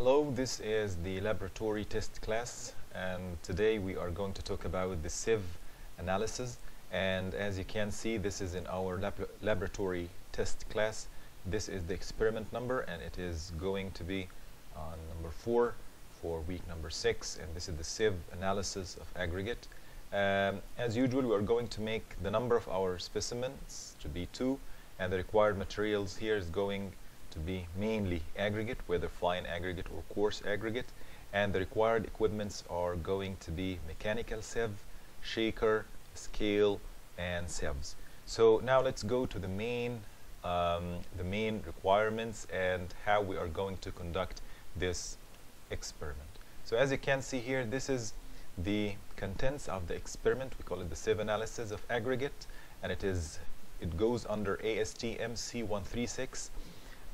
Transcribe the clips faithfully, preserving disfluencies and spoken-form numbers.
Hello, this is the laboratory test class, and today we are going to talk about the sieve analysis. And as you can see, this is in our lab laboratory test class. This is the experiment number, and it is going to be on number four for week number six, and this is the sieve analysis of aggregate. Um, as usual, we are going to make the number of our specimens to be two, and the required materials here is going to be mainly aggregate, whether fine aggregate or coarse aggregate, and the required equipments are going to be mechanical sieve, shaker, scale, and sieves. So now let's go to the main um, the main requirements and how we are going to conduct this experiment. So as you can see here, this is the contents of the experiment. We call it the sieve analysis of aggregate, and it is it goes under A S T M C one thirty-six.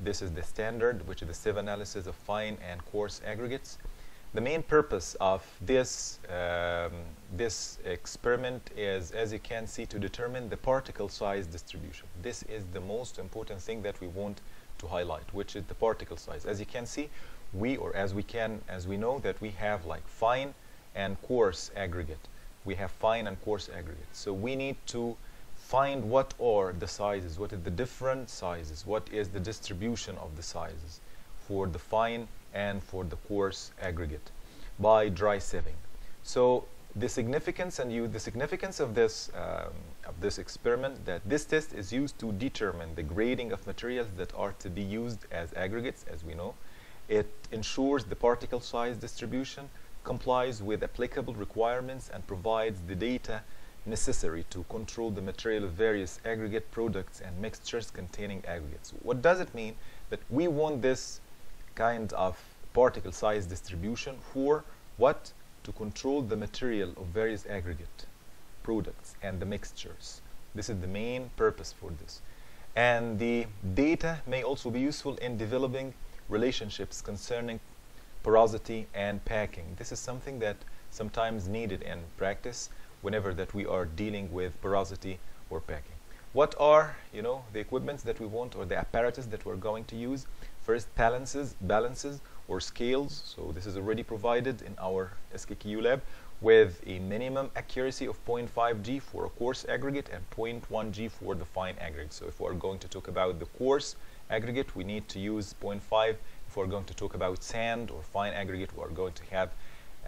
This is the standard, which is the sieve analysis of fine and coarse aggregates. The main purpose of this, um, this experiment is, as you can see, to determine the particle size distribution. This is the most important thing that we want to highlight, which is the particle size. As you can see, we, or as we can, as we know, that we have like fine and coarse aggregate. We have fine and coarse aggregate. So we need to find what are the sizes, what are the different sizes, what is the distribution of the sizes for the fine and for the coarse aggregate by dry sieving. So the significance and you the significance of this um, of this experiment, that this test is used to determine the grading of materials that are to be used as aggregates, as we know. It ensures the particle size distribution, complies with applicable requirements, and provides the data necessary to control the material of various aggregate products and mixtures containing aggregates. What does it mean? That we want this kind of particle size distribution for what? To control the material of various aggregate products and the mixtures. This is the main purpose for this. And the data may also be useful in developing relationships concerning porosity and packing. This is something that sometimes needed in practice whenever that we are dealing with porosity or packing. What are, you know, the equipments that we want, or the apparatus that we're going to use? First, balances, balances or scales. So this is already provided in our S K Q lab with a minimum accuracy of zero point five G for a coarse aggregate and zero point one G for the fine aggregate. So if we're going to talk about the coarse aggregate, we need to use zero point five. If we're going to talk about sand or fine aggregate, we're going to have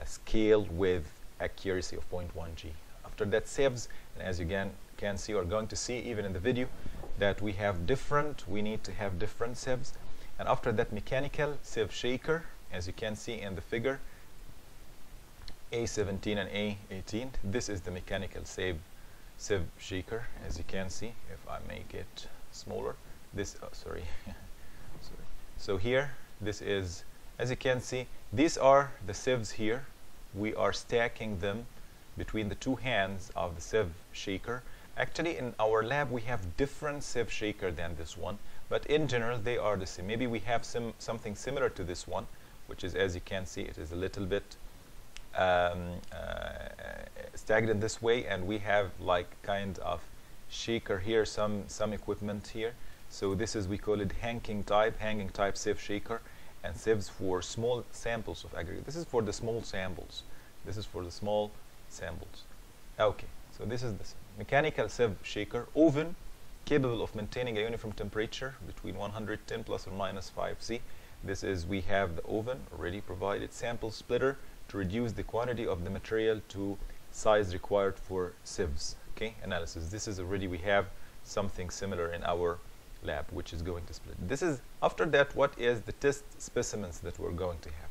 a scale with accuracy of zero point one G. After that, sieves, and as you can, can see, or going to see even in the video, that we have different, we need to have different sieves. And after that, mechanical sieve, shaker, as you can see in the figure A seventeen and A eighteen. This is the mechanical sieve, sieve shaker, as you can see. If I make it smaller, this, oh, sorry. sorry. So here, this is, as you can see, these are the sieves here. We are stacking them between the two hands of the sieve shaker. Actually, in our lab we have different sieve shaker than this one, but in general they are the same. Maybe we have some something similar to this one, which is, as you can see, it is a little bit um, uh, stacked in this way, and we have like kind of shaker here, some some equipment here. So this is, we call it hanging type, hanging type sieve shaker, and sieves for small samples of aggregate. This is for the small samples. This is for the small samples. Okay, so this is the mechanical sieve shaker. Oven capable of maintaining a uniform temperature between one hundred ten plus or minus five C. This is, we have the oven already provided. Sample splitter to reduce the quantity of the material to size required for sieves. Okay, analysis. This is already, we have something similar in our lab, which is going to split. This is, after that, what is the test specimens that we're going to have?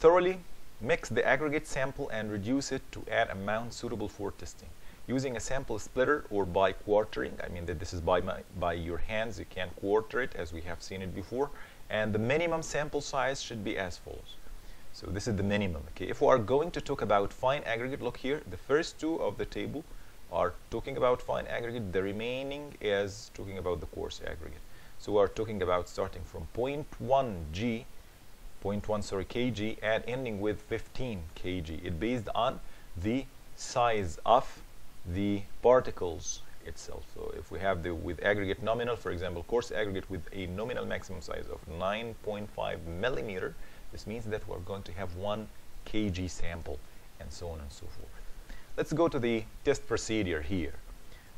Thoroughly mix the aggregate sample and reduce it to an amount suitable for testing. Using a sample splitter or by quartering, I mean that this is by, my, by your hands, you can quarter it as we have seen it before, and the minimum sample size should be as follows. So this is the minimum. Okay, if we are going to talk about fine aggregate, look here, the first two of the table are talking about fine aggregate, the remaining is talking about the coarse aggregate. So we are talking about starting from zero point one G, zero point one sorry, K G and ending with fifteen K G. It based on the size of the particles itself. So if we have the with aggregate nominal, for example, coarse aggregate with a nominal maximum size of nine point five millimeter, This means that we're going to have one kg sample, and so on and so forth. Let's go to the test procedure here.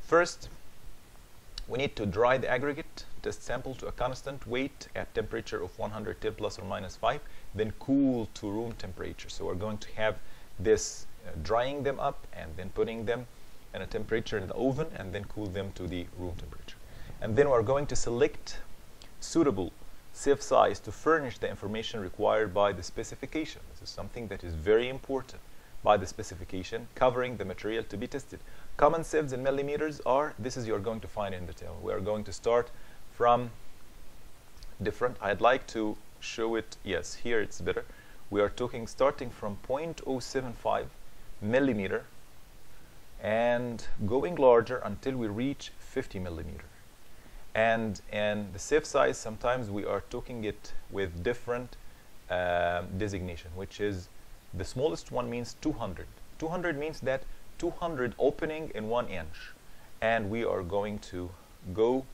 First, we need to dry the aggregate test sample to a constant weight at temperature of one hundred ten plus or minus five, then cool to room temperature. So we're going to have this uh, drying them up and then putting them in a temperature in the oven and then cool them to the room temperature. And then we're going to select suitable sieve size to furnish the information required by the specification. This is something that is very important, by the specification covering the material to be tested. Common sieves in millimeters are, this is you're going to find in the table. We are going to start from different, I'd like to show it, yes, here it's better. We are talking starting from zero point zero seven five millimeter and going larger until we reach fifty millimeter. And in the sieve size, sometimes we are talking it with different uh, designation, which is the smallest one means two hundred. two hundred means that two hundred opening in one inch. And we are going to go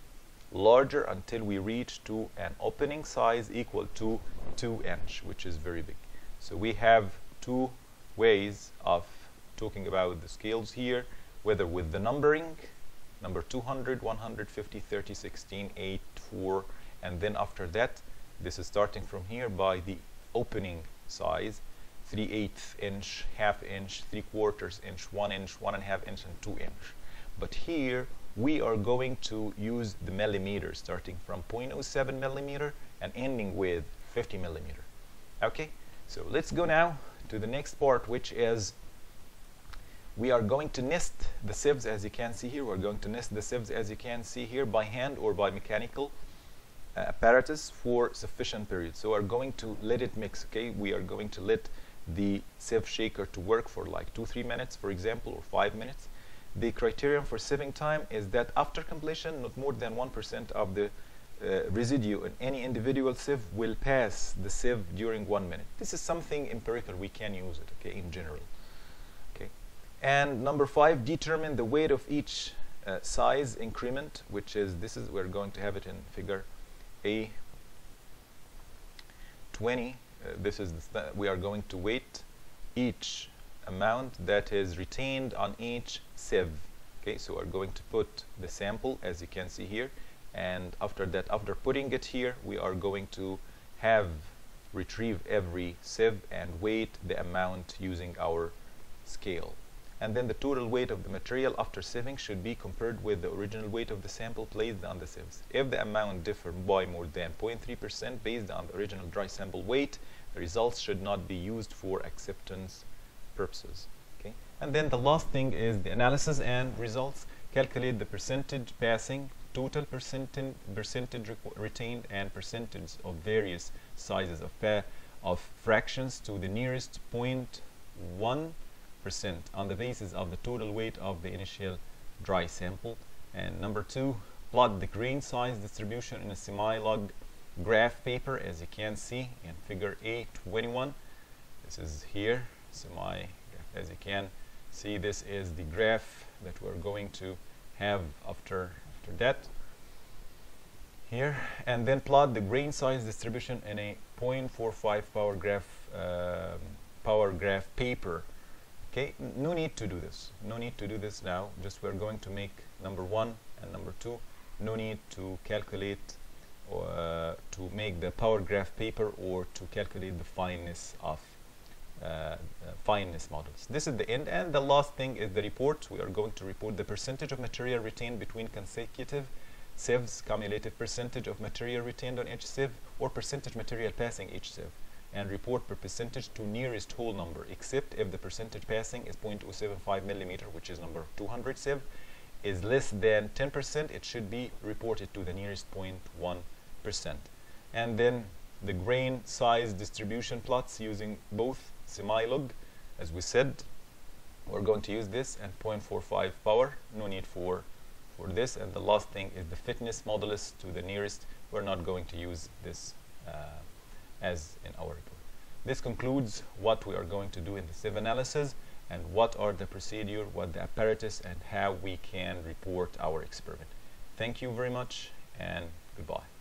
larger until we reach to an opening size equal to two inch, which is very big. So we have two ways of talking about the scales here, whether with the numbering, number two hundred, one hundred fifty, thirty, sixteen, eight, four, and then after that, this is starting from here by the opening size, three eighths inch, half inch, three quarters inch, one inch, one and a half inch, and two inch. But here we are going to use the millimeter, starting from zero point zero seven millimeter and ending with fifty millimeter. Okay, so let's go now to the next part, which is we are going to nest the sieves as you can see here. We're going to nest the sieves as you can see here by hand or by mechanical uh, apparatus for sufficient period. So we're going to let it mix. Okay, we are going to let the sieve shaker to work for like two three minutes, for example, or five minutes. The criterion for sieving time is that after completion not more than one percent of the uh, residue in any individual sieve will pass the sieve during one minute. This is something empirical, we can use it, okay, in general. Okay, and number five, determine the weight of each uh, size increment, which is this is we're going to have it in figure A twenty. Uh, this is the th we are going to weight each amount that is retained on each sieve. Okay, so we're going to put the sample as you can see here, and after that, after putting it here, we are going to have retrieve every sieve and weight the amount using our scale. And then the total weight of the material after sieving should be compared with the original weight of the sample placed on the sieves. If the amount differs by more than zero point three percent based on the original dry sample weight, the results should not be used for acceptance purposes. Okay? And then the last thing is the analysis and results. Calculate the percentage passing, total percentage, percentage retained, and percentage of various sizes of pair of fractions to the nearest zero point one percent on the basis of the total weight of the initial dry sample. And number two, plot the grain size distribution in a semi-log graph paper as you can see in figure A twenty-one. This is here semi, as you can see, this is the graph that we're going to have after after that here. And then plot the grain size distribution in a zero point four five power graph uh, power graph paper. Okay, no need to do this. No need to do this now. Just we're going to make number one and number two. No need to calculate or uh, to make the power graph paper or to calculate the fineness of uh, uh, fineness models. This is the end. And the last thing is the report. We are going to report the percentage of material retained between consecutive sieves, cumulative percentage of material retained on each sieve, or percentage material passing each sieve, and report per percentage to nearest whole number, except if the percentage passing is zero point zero seven five millimeter, which is number two hundred sieve, is less than ten percent, it should be reported to the nearest zero point one percent. And then the grain size distribution plots using both semi-log, as we said, we're going to use this, and zero point four five power, no need for, for this. And the last thing is the fitness modulus to the nearest, we're not going to use this uh, as in our report. This concludes what we are going to do in the sieve analysis and what are the procedure, what the apparatus, and how we can report our experiment. Thank you very much and goodbye.